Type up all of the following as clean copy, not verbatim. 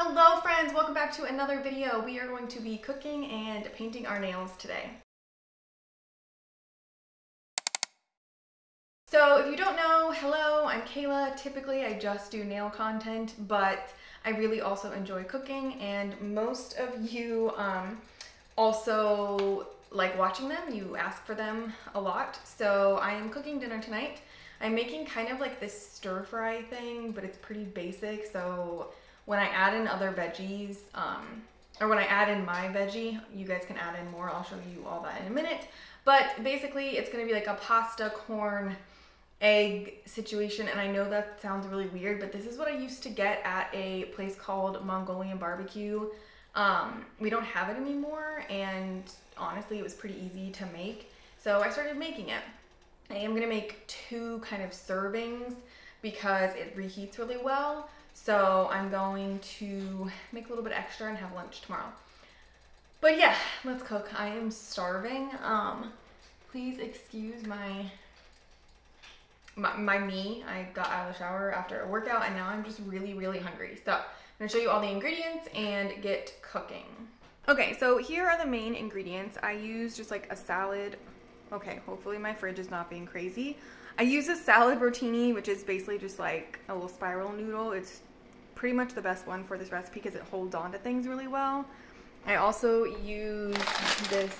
Hello friends, welcome back to another video. We are going to be cooking and painting our nails today. So if you don't know, hello, I'm Kayla. Typically I just do nail content, but I really also enjoy cooking, and most of you also like watching them. You ask for them a lot. So I am cooking dinner tonight. I'm making kind of like this stir fry thing, but it's pretty basic, so when I add in other veggies, or when I add in my veggie, you guys can add in more. I'll show you all that in a minute. But basically, it's going to be like a pasta, corn, egg situation. And I know that sounds really weird, but this is what I used to get at a place called Mongolian Barbecue. We don't have it anymore, and honestly, it was pretty easy to make. So I started making it. I am going to make two kind of servings because it reheats really well. So I'm going to make a little bit extra and have lunch tomorrow. But yeah, let's cook. I am starving. Please excuse my me. I got out of the shower after a workout and now I'm just really, really hungry. So I'm gonna show you all the ingredients and get cooking. Okay, so here are the main ingredients. I use just like a salad. Okay, hopefully my fridge is not being crazy. I use a salad rotini, which is basically just like a little spiral noodle. It's pretty much the best one for this recipe because it holds on to things really well. I also use this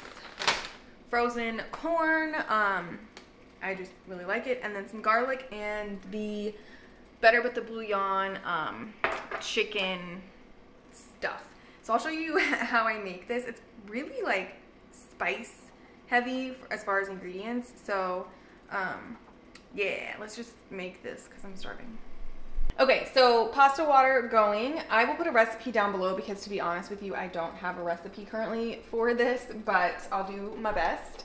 frozen corn. I just really like it. And then some garlic and the Better With The Bouillon chicken stuff. So I'll show you how I make this. It's really like spice heavy as far as ingredients. So yeah, let's just make this because I'm starving. Okay, so pasta water going. I will put a recipe down below because, to be honest with you, I don't have a recipe currently for this, but I'll do my best.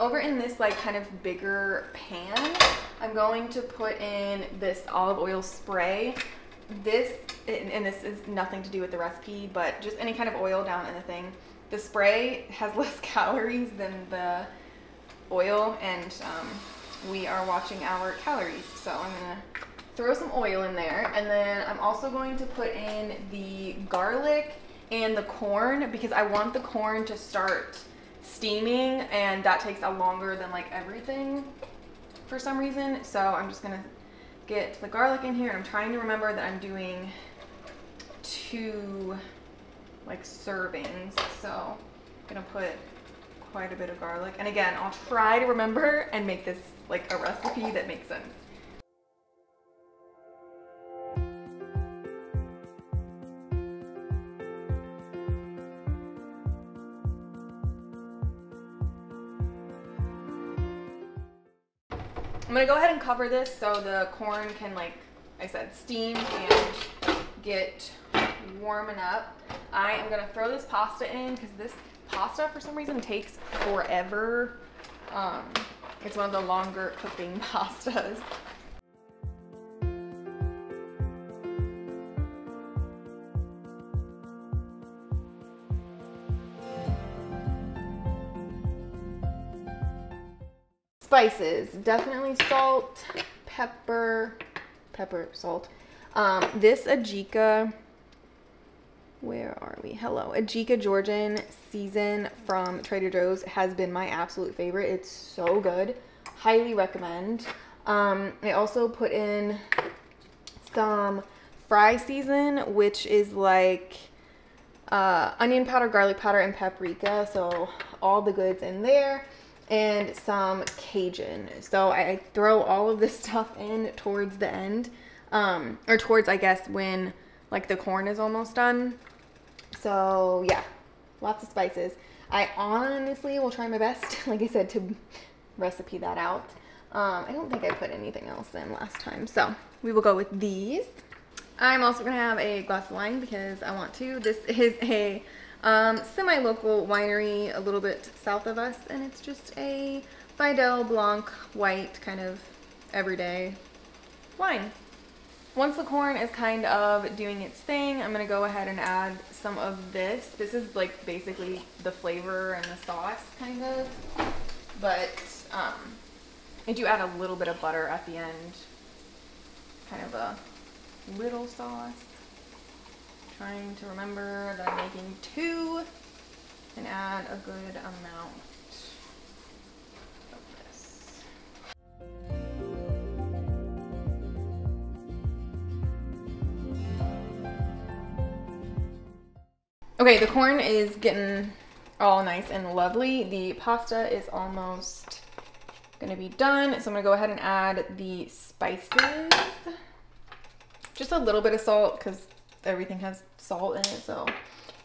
Over in this like kind of bigger pan, I'm going to put in this olive oil spray. This, and this is nothing to do with the recipe, but just any kind of oil down in the thing. The spray has less calories than the oil, and we are watching our calories, so I'm gonna throw some oil in there. And then I'm also going to put in the garlic and the corn because I want the corn to start steaming, and that takes a longer than like everything for some reason. So I'm just gonna get the garlic in here, and I'm trying to remember that I'm doing two like servings, so I'm gonna put quite a bit of garlic. And again, I'll try to remember and make this like a recipe that makes sense. I'm gonna go ahead and cover this so the corn can, like I said, steam and get warming up. I am gonna throw this pasta in because this pasta for some reason takes forever. It's one of the longer cooking pastas. Spices, definitely salt, pepper, salt. This Ajika, where are we? Hello. Ajika Georgian season from Trader Joe's has been my absolute favorite. It's so good. Highly recommend. I also put in some fry season, which is like onion powder, garlic powder, and paprika. So all the goods in there. And some Cajun. So I throw all of this stuff in towards the end. Or towards, I guess, when like the corn is almost done. So yeah, lots of spices. I honestly will try my best, like I said, to recipe that out. I don't think I put anything else in last time, so we will go with these. I'm also gonna have a glass of wine because I want to. This is a semi-local winery a little bit south of us, and it's just a Vidal Blanc white kind of everyday wine. Once the corn is kind of doing its thing, I'm gonna go ahead and add some of this. This is like basically the flavor and the sauce kind of, but I do add a little bit of butter at the end. Kind of a little sauce. trying to remember that I'm making two and add a good amount. Okay, the corn is getting all nice and lovely. The pasta is almost gonna be done. So I'm gonna go ahead and add the spices. Just a little bit of salt because everything has salt in it, so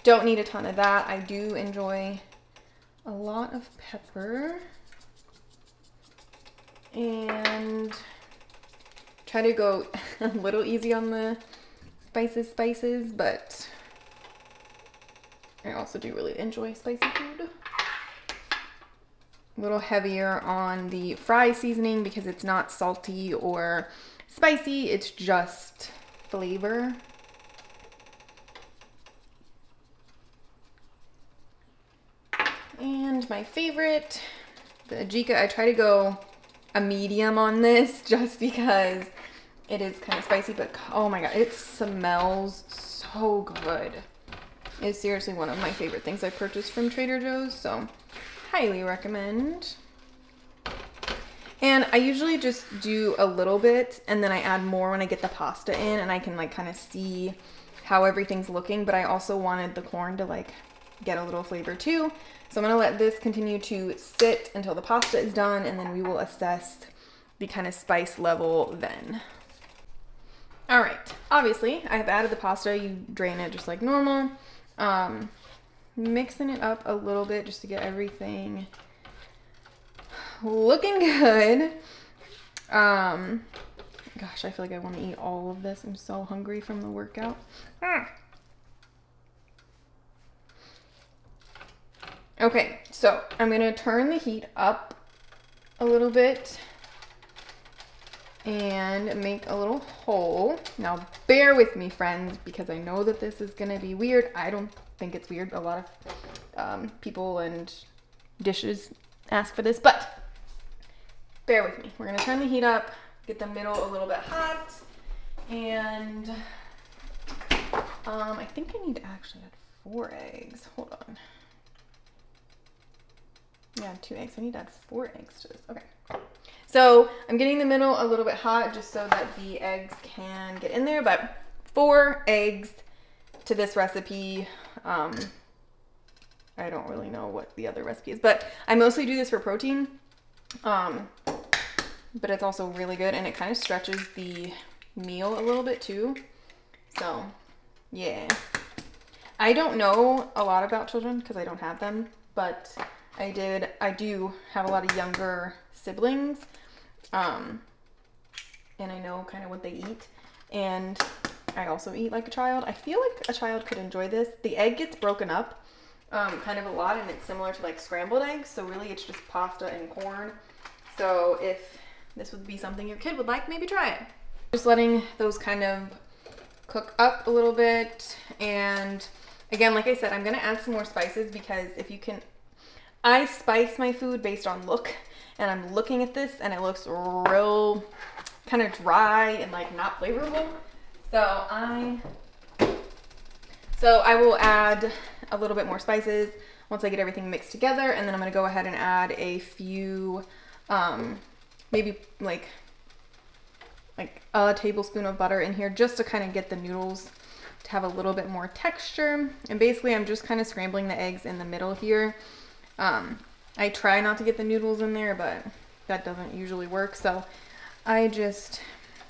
don't need a ton of that. I do enjoy a lot of pepper and try to go a little easy on the spices, but I also do really enjoy spicy food. A little heavier on the fry seasoning because it's not salty or spicy, it's just flavor. And my favorite, the Ajika, I try to go a medium on this just because it is kind of spicy, but oh my god, it smells so good. Is seriously one of my favorite things I purchased from Trader Joe's, so highly recommend. And I usually just do a little bit and then I add more when I get the pasta in and I can like kind of see how everything's looking, but I also wanted the corn to like get a little flavor too. So I'm gonna let this continue to sit until the pasta is done and then we will assess the kind of spice level then. All right, obviously I have added the pasta, you drain it just like normal. Mixing it up a little bit just to get everything looking good. Gosh, I feel like I want to eat all of this. I'm so hungry from the workout. Okay, so I'm going to turn the heat up a little bit and make a little hole. Now bear with me, friends, because I know that this is going to be weird. I don't think it's weird. A lot of people and dishes ask for this, but bear with me. We're going to turn the heat up, get the middle a little bit hot, and I think I need to actually add 4 eggs. Hold on. Yeah, 2 eggs. I need to add 4 eggs to this. Okay. So I'm getting the middle a little bit hot just so that the eggs can get in there, but 4 eggs to this recipe. I don't really know what the other recipe is, but I mostly do this for protein, but it's also really good and it kind of stretches the meal a little bit too. So yeah, I don't know a lot about children because I don't have them, but I do have a lot of younger siblings, and I know kind of what they eat, and I also eat like a child. I feel like a child could enjoy this. The egg gets broken up kind of a lot, and it's similar to like scrambled eggs, so really it's just pasta and corn. So if this would be something your kid would like, maybe try it. Just letting those kind of cook up a little bit, and again, like I said, I'm gonna add some more spices because if you can, I spice my food based on look, and I'm looking at this and it looks real kind of dry and like not flavorful. So I will add a little bit more spices once I get everything mixed together, and then I'm gonna go ahead and add a few, maybe like a tablespoon of butter in here just to kind of get the noodles to have a little bit more texture. And basically I'm just kind of scrambling the eggs in the middle here. I try not to get the noodles in there, but that doesn't usually work. So I just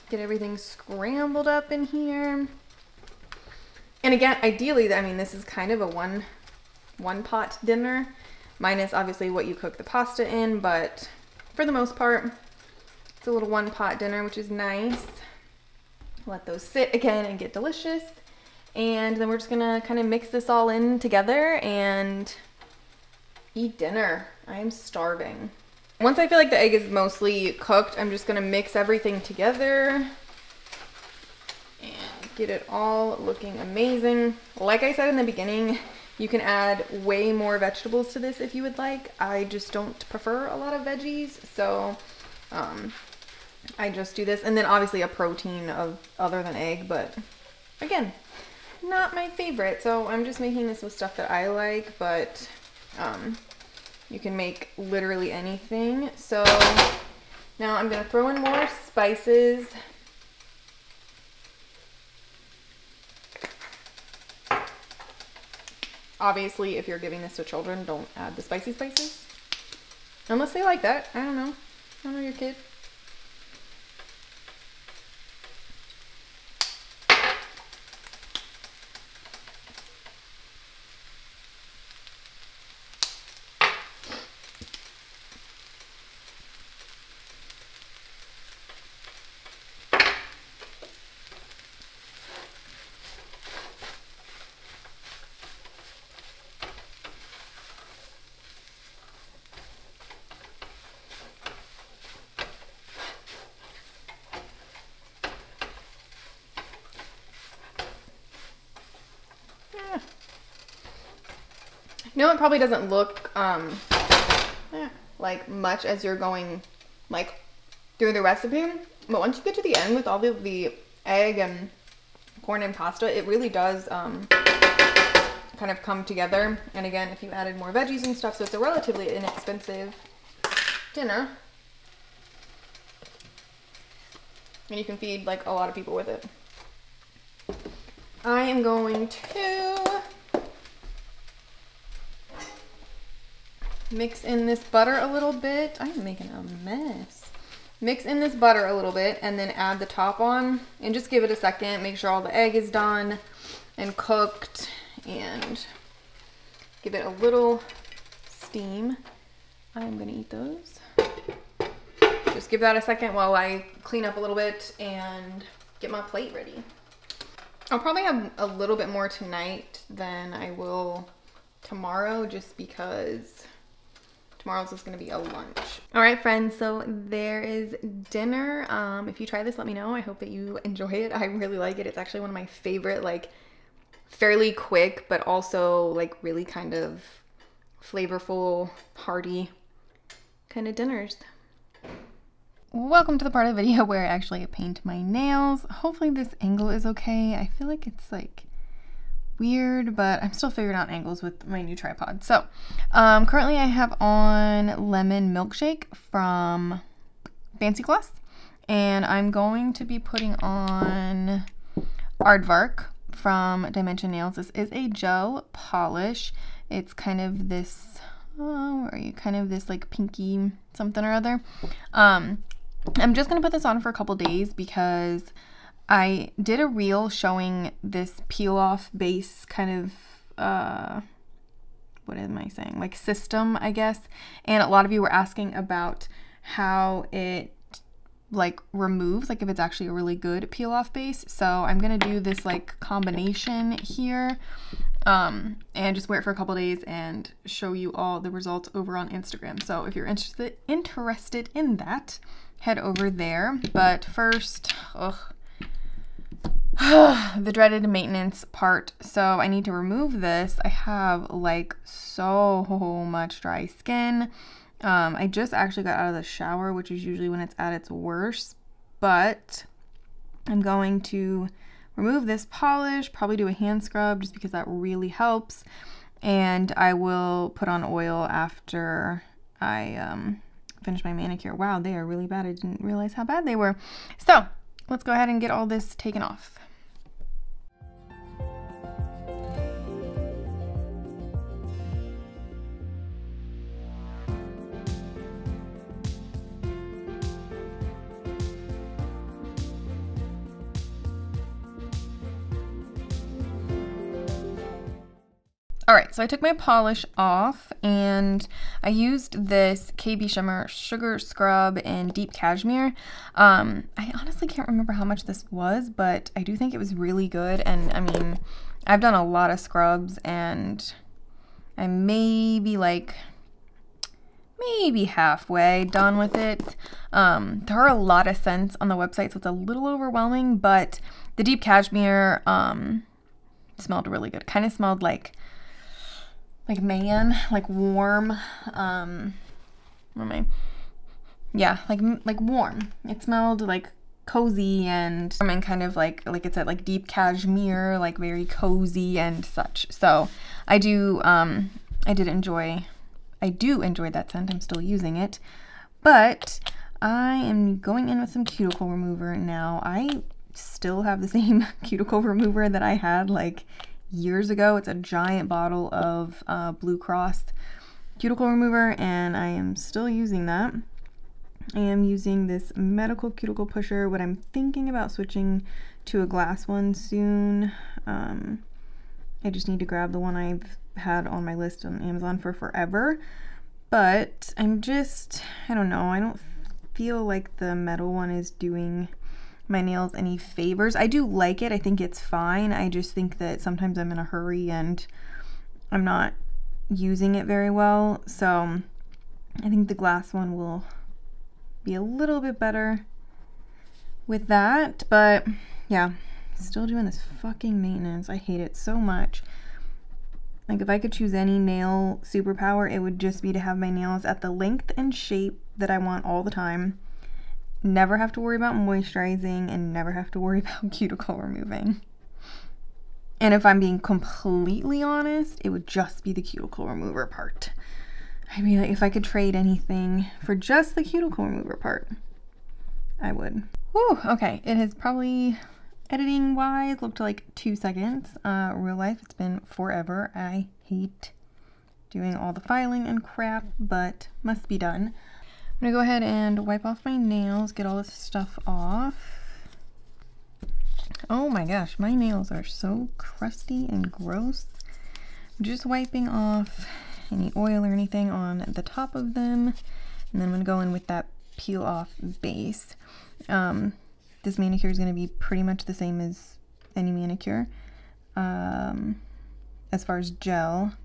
get everything scrambled up in here. And again, ideally, I mean, this is kind of a one pot dinner, minus obviously what you cook the pasta in, but for the most part, it's a little one pot dinner, which is nice. Let those sit again and get delicious. And then we're just gonna kind of mix this all in together and eat dinner. I'm starving. Once I feel like the egg is mostly cooked, I'm just gonna mix everything together and get it all looking amazing. Like I said in the beginning, you can add way more vegetables to this if you would like. I just don't prefer a lot of veggies, so I just do this. And then obviously a protein other than egg, but again, not my favorite, so I'm just making this with stuff that I like, but you can make literally anything. So now I'm gonna throw in more spices. Obviously, if you're giving this to children, don't add the spicy spices. Unless they like that. I don't know. I don't know your kid. No, it probably doesn't look like much as you're going like through the recipe, but once you get to the end with all the egg and corn and pasta, it really does kind of come together. And again, if you added more veggies and stuff, so it's a relatively inexpensive dinner, and you can feed like a lot of people with it. I am going to mix in this butter a little bit. I'm making a mess. Mix in this butter a little bit and then add the top on and just give it a second. Make sure all the egg is done and cooked, and give it a little steam. I'm gonna eat those. Just give that a second while I clean up a little bit and get my plate ready. I'll probably have a little bit more tonight than I will tomorrow, just because tomorrow's is going to be a lunch. All right, friends, so there is dinner. If you try this, let me know. I hope that you enjoy it. I really like it. It's actually one of my favorite, like fairly quick, but also like really kind of flavorful, hearty kind of dinners. Welcome to the part of the video where I actually paint my nails. Hopefully this angle is okay. I feel like it's like weird, but I'm still figuring out angles with my new tripod. So currently I have on Lemon Milkshake from Fancy Gloss, and I'm going to be putting on Aardvark from Dimension Nails. This is a gel polish. It's kind of this like pinky something or other. I'm just gonna put this on for a couple days because I did a reel showing this peel-off base kind of, like system, I guess. And a lot of you were asking about how it like removes, like if it's actually a really good peel-off base. So I'm gonna do this like combination here and just wear it for a couple days and show you all the results over on Instagram. So if you're interested in that, head over there. But first, the dreaded maintenance part. So I need to remove this. I have like so much dry skin. I just actually got out of the shower, which is usually when it's at its worst, but I'm going to remove this polish, probably do a hand scrub just because that really helps. And I will put on oil after I finish my manicure. Wow, they are really bad. I didn't realize how bad they were. So let's go ahead and get all this taken off. All right, so I took my polish off and I used this KB Shimmer Sugar Scrub in Deep Cashmere. I honestly can't remember how much this was, but I do think it was really good. And I mean, I've done a lot of scrubs, and I'm maybe like halfway done with it. There are a lot of scents on the website, so it's a little overwhelming, but the Deep Cashmere smelled really good. Kind of smelled like warm, yeah, like warm. It smelled like cozy and kind of like it said, like deep cashmere, like very cozy and such. So I do, I do enjoy that scent. I'm still using it, but I am going in with some cuticle remover now. I still have the same cuticle remover that I had like years ago. It's a giant bottle of Blue Cross cuticle remover, and I am still using that. I am using this medical cuticle pusher. What I'm thinking about switching to a glass one soon. I just need to grab the one I've had on my list on Amazon for forever, but I'm just, I don't know, I don't feel like the metal one is doing my nails any favors. I do like it. I think it's fine. I just think that sometimes I'm in a hurry and I'm not using it very well. So I think the glass one will be a little bit better with that. But yeah, still doing this fucking maintenance. I hate it so much. Like if I could choose any nail superpower, it would just be to have my nails at the length and shape that I want all the time. Never have to worry about moisturizing and never have to worry about cuticle removing. And if I'm being completely honest, it would just be the cuticle remover part. I mean, like, if I could trade anything for just the cuticle remover part, I would. Whew, okay, it has probably, editing wise, looked like 2 seconds. Real life, it's been forever. I hate doing all the filing and crap, but must be done. I'm gonna go ahead and wipe off my nails, get all this stuff off. Oh my gosh, my nails are so crusty and gross. I'm just wiping off any oil or anything on the top of them, and then I'm gonna go in with that peel off base. This manicure is gonna be pretty much the same as any manicure, as far as gel,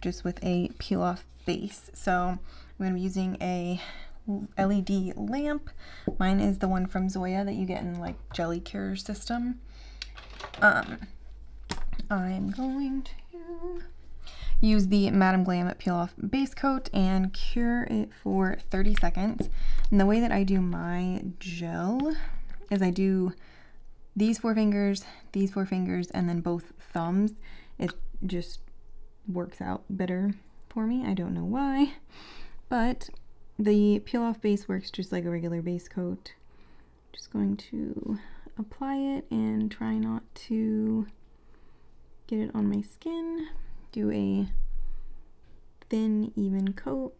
just with a peel off base. So I'm going to be using a LED lamp. Mine is the one from Zoya that you get in like Jelly Cure system. I'm going to use the Madame Glam Peel Off Base Coat and cure it for 30 seconds. And the way that I do my gel is I do these 4 fingers, and then both thumbs. It just works out better for me. I don't know why. But the peel-off base works just like a regular base coat. Just going to apply it and try not to get it on my skin. Do a thin, even coat.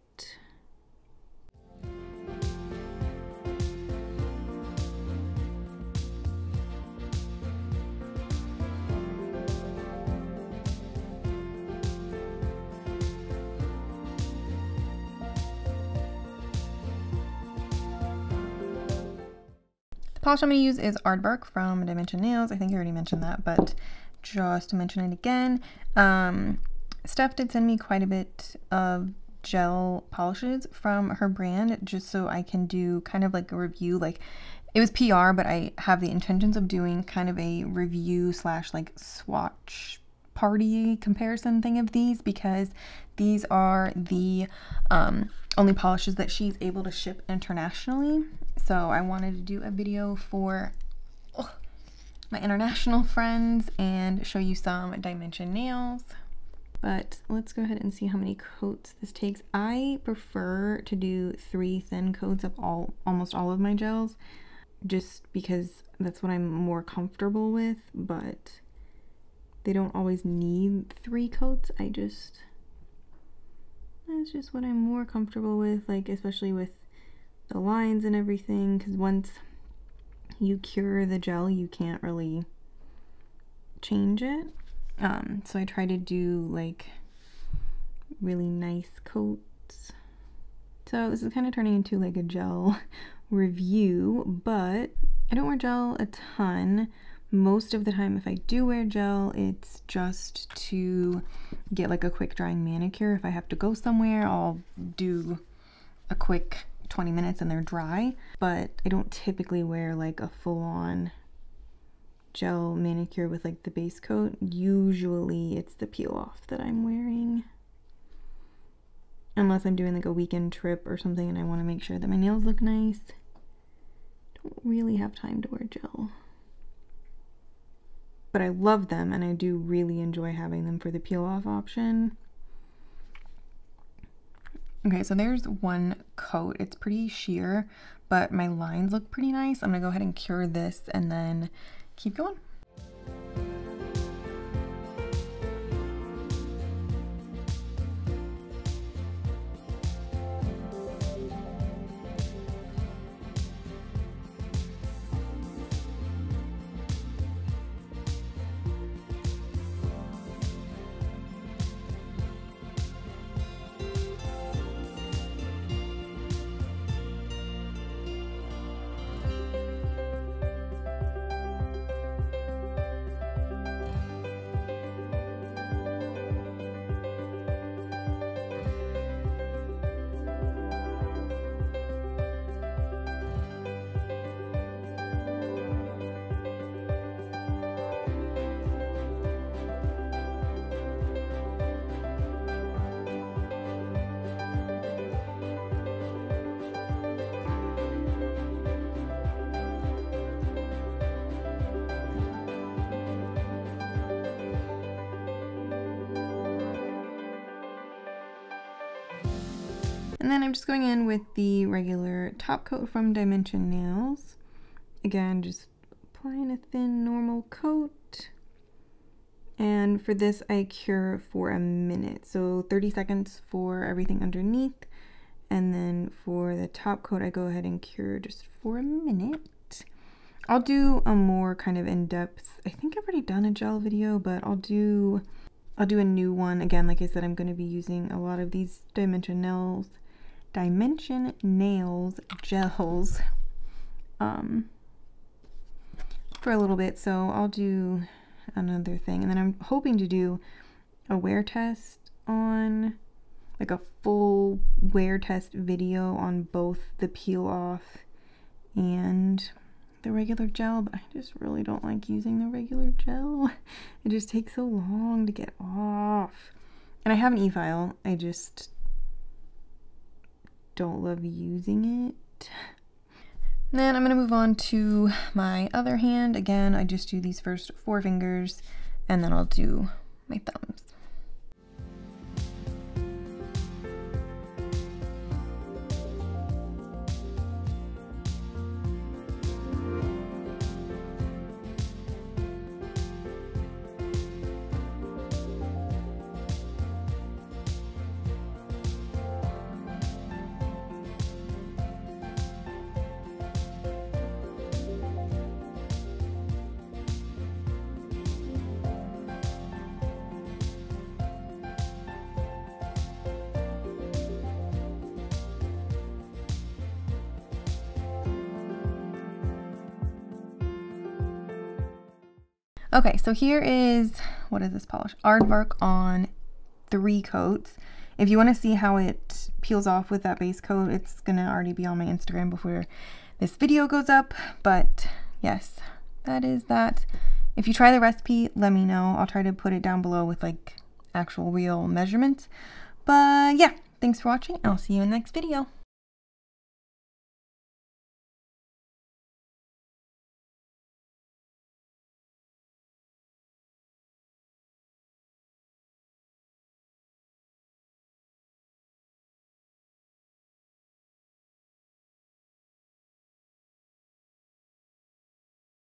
Polish I'm going to use is Aardvark from Dimension Nails. I think I already mentioned that, but just to mention it again. Steph did send me quite a bit of gel polishes from her brand, just so I can do kind of like a review. Like it was PR, but I have the intentions of doing kind of a review slash like swatch party comparison thing of these, because these are the only polishes that she's able to ship internationally. So I wanted to do a video for my international friends and show you some Dimension Nails. But let's go ahead and see how many coats this takes. I prefer to do 3 thin coats of almost all of my gels, just because that's what I'm more comfortable with, but they don't always need 3 coats. That's just what I'm more comfortable with, like especially with the lines and everything, because once you cure the gel you can't really change it. So I try to do like really nice coats. So this is kind of turning into like a gel review, but I don't wear gel a ton. Most of the time if I do wear gel, it's just to get like a quick drying manicure. If I have to go somewhere, I'll do a quick 20 minutes and they're dry, but I don't typically wear like a full-on gel manicure with like the base coat. Usually it's the peel off that I'm wearing, unless I'm doing like a weekend trip or something and I want to make sure that my nails look nice. really have time to wear gel. But I love them, and I do really enjoy having them for the peel-off option. Okay, so there's one coat. It's pretty sheer, but my lines look pretty nice. I'm gonna go ahead and cure this and then keep going. And then I'm just going in with the regular top coat from Dimension Nails. Again, just applying a thin normal coat. And for this, I cure for a minute. So 30 seconds for everything underneath. And then for the top coat, I go ahead and cure just for a minute. I'll do a more kind of in-depth, I think I've already done a gel video, but I'll do a new one. Again, like I said, I'm going to be using a lot of these Dimension Nails. Gels for a little bit, so I'll do another thing, and then I'm hoping to do a wear test on, like a full wear test video on both the peel off and the regular gel, but I just really don't like using the regular gel. It just takes so long to get off, and I have an e-file, I just don't love using it. And then I'm gonna move on to my other hand. Again, I just do these first 4 fingers, and then I'll do my thumbs. Okay, so here is, what is this polish? Aardvark on 3 coats. If you want to see how it peels off with that base coat, it's going to already be on my Instagram before this video goes up. But yes, that is that. If you try the recipe, let me know. I'll try to put it down below with like actual real measurements. But yeah, thanks for watching. I'll see you in the next video.